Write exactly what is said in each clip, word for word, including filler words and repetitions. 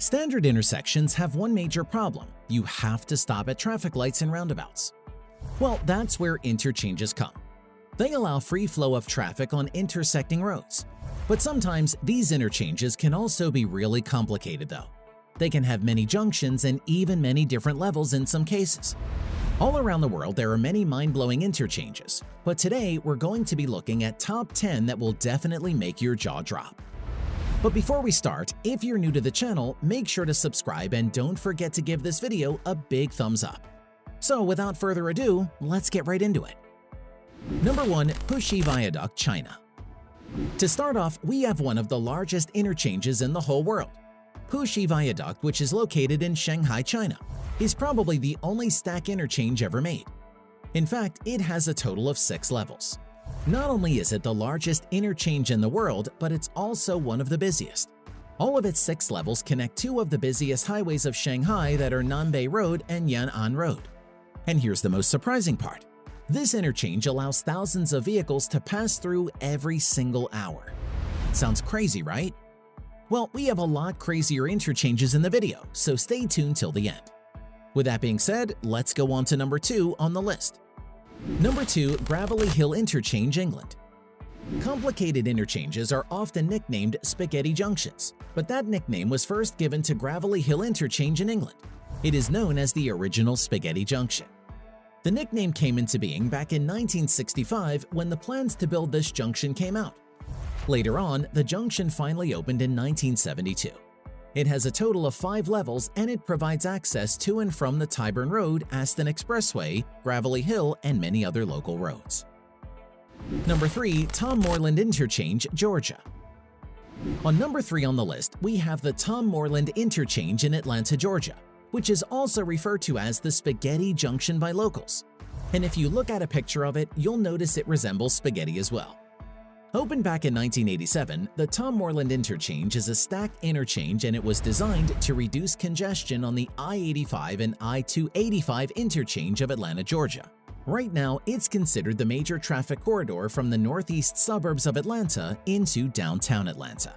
Standard intersections have one major problem. You have to stop at traffic lights and roundabouts. Well, that's where interchanges come. They allow free flow of traffic on intersecting roads. But sometimes these interchanges can also be really complicated though. They can have many junctions and even many different levels in some cases. All around the world, there are many mind-blowing interchanges, but today we're going to be looking at top ten that will definitely make your jaw drop. But before we start, if you're new to the channel, make sure to subscribe and don't forget to give this video a big thumbs up. So without further ado, let's get right into it. Number one. Puxi Viaduct, China. To start off, we have one of the largest interchanges in the whole world. Puxi Viaduct, which is located in Shanghai, China, is probably the only stack interchange ever made. In fact, it has a total of six levels. Not only is it the largest interchange in the world, but it's also one of the busiest. All of its six levels connect two of the busiest highways of Shanghai that are Nanbei Road and Yan'an Road. And here's the most surprising part. This interchange allows thousands of vehicles to pass through every single hour. Sounds crazy, right? Well, we have a lot crazier interchanges in the video, so stay tuned till the end. With that being said, let's go on to number two on the list. Number two. Gravelly Hill Interchange, England. Complicated interchanges are often nicknamed Spaghetti Junctions, but that nickname was first given to Gravelly Hill Interchange in England. It is known as the original Spaghetti Junction. The nickname came into being back in nineteen sixty-five when the plans to build this junction came out. Later on, the junction finally opened in nineteen seventy-two. It has a total of five levels and it provides access to and from the Tyburn Road, Aston Expressway, Gravelly Hill, and many other local roads. Number three. Tom Moreland Interchange, Georgia. On number three on the list, we have the Tom Moreland Interchange in Atlanta, Georgia, which is also referred to as the Spaghetti Junction by locals. And if you look at a picture of it, you'll notice it resembles spaghetti as well. Opened back in nineteen eighty-seven, the Tom Moreland Interchange is a stacked interchange and it was designed to reduce congestion on the I eighty-five and I two eighty-five interchange of Atlanta, Georgia. Right now, it's considered the major traffic corridor from the northeast suburbs of Atlanta into downtown Atlanta.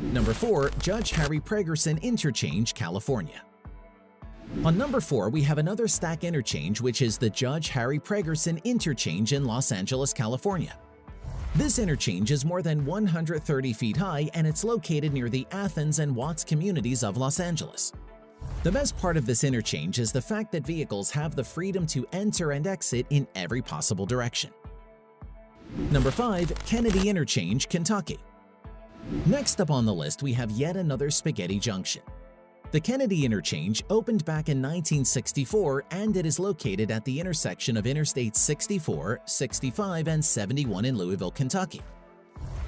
Number four. Judge Harry Pregerson Interchange, California. On number four, we have another stack interchange, which is the Judge Harry Pregerson Interchange in Los Angeles, California. This interchange is more than one hundred thirty feet high and it's located near the Athens and Watts communities of Los Angeles. The best part of this interchange is the fact that vehicles have the freedom to enter and exit in every possible direction. Number five. Kennedy Interchange, Kentucky. Next up on the list, we have yet another Spaghetti Junction. The Kennedy Interchange opened back in nineteen sixty-four and it is located at the intersection of Interstate sixty-four, sixty-five, and seventy-one in Louisville, Kentucky.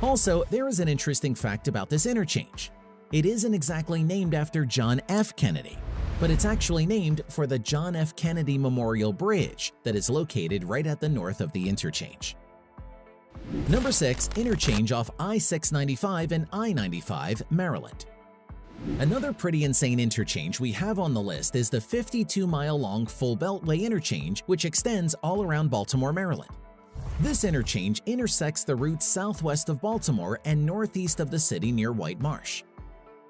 Also, there is an interesting fact about this interchange. It isn't exactly named after John F. Kennedy, but it's actually named for the John F. Kennedy Memorial Bridge that is located right at the north of the interchange. Number six. Interchange off I six ninety-five and I ninety-five, Maryland. Another pretty insane interchange we have on the list is the fifty-two mile long Full Beltway Interchange, which extends all around Baltimore, Maryland. This interchange intersects the route southwest of Baltimore and northeast of the city near White Marsh.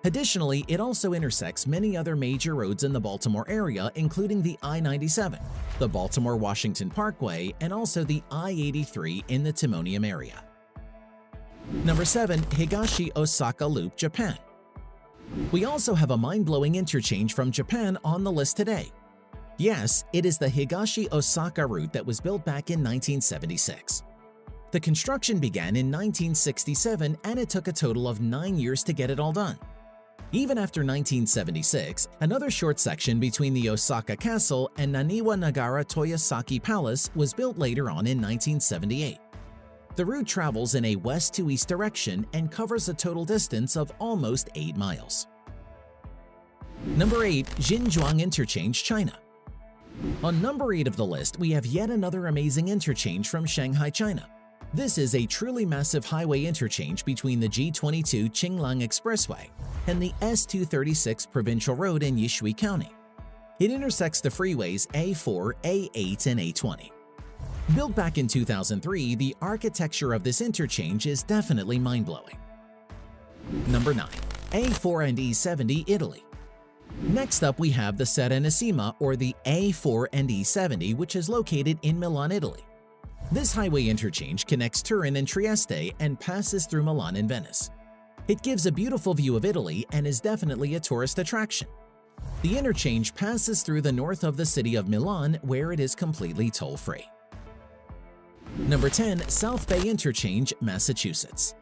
Additionally, it also intersects many other major roads in the Baltimore area, including the I ninety-seven, the Baltimore-Washington Parkway, and also the I eighty-three in the Timonium area. Number seven. Higashi-Osaka Loop, Japan. We also have a mind-blowing interchange from Japan on the list today. Yes, it is the Higashi-Osaka route that was built back in nineteen seventy-six. The construction began in nineteen sixty-seven and it took a total of nine years to get it all done. Even after nineteen seventy-six, another short section between the Osaka Castle and Naniwa Nagara Toyosaki Palace was built later on in nineteen seventy-eight. The route travels in a west-to-east direction and covers a total distance of almost eight miles. Number eight. Xinzhuang Interchange, China. On number eight of the list, we have yet another amazing interchange from Shanghai, China. This is a truly massive highway interchange between the G twenty-two Qinglang Expressway and the S two thirty-six Provincial Road in Yishui County. It intersects the freeways A four, A eight, and A twenty. Built back in two thousand three, the architecture of this interchange is definitely mind-blowing. Number nine. A four and E seventy, Italy. Next up we have the Serenissima, or the A four and E seventy, which is located in Milan, Italy. This highway interchange connects Turin and Trieste and passes through Milan and Venice. It gives a beautiful view of Italy and is definitely a tourist attraction. The interchange passes through the north of the city of Milan, where it is completely toll-free. Number ten. South Bay Interchange, Massachusetts.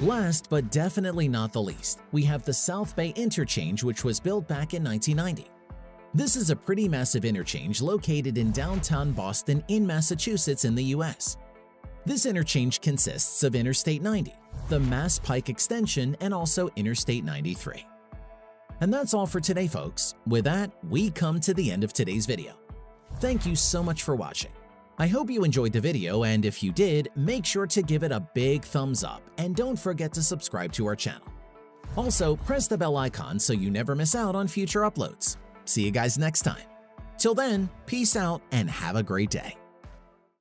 Last but definitely not the least, we have the South Bay Interchange, which was built back in nineteen ninety. This is a pretty massive interchange located in downtown Boston in Massachusetts in the U S. This interchange consists of Interstate ninety, the Mass Pike Extension, and also Interstate ninety-three. And that's all for today, folks. With that, we come to the end of today's video. Thank you so much for watching. I hope you enjoyed the video, and if you did, make sure to give it a big thumbs up and don't forget to subscribe to our channel. Also, press the bell icon so you never miss out on future uploads. See you guys next time. Till then, peace out and have a great day.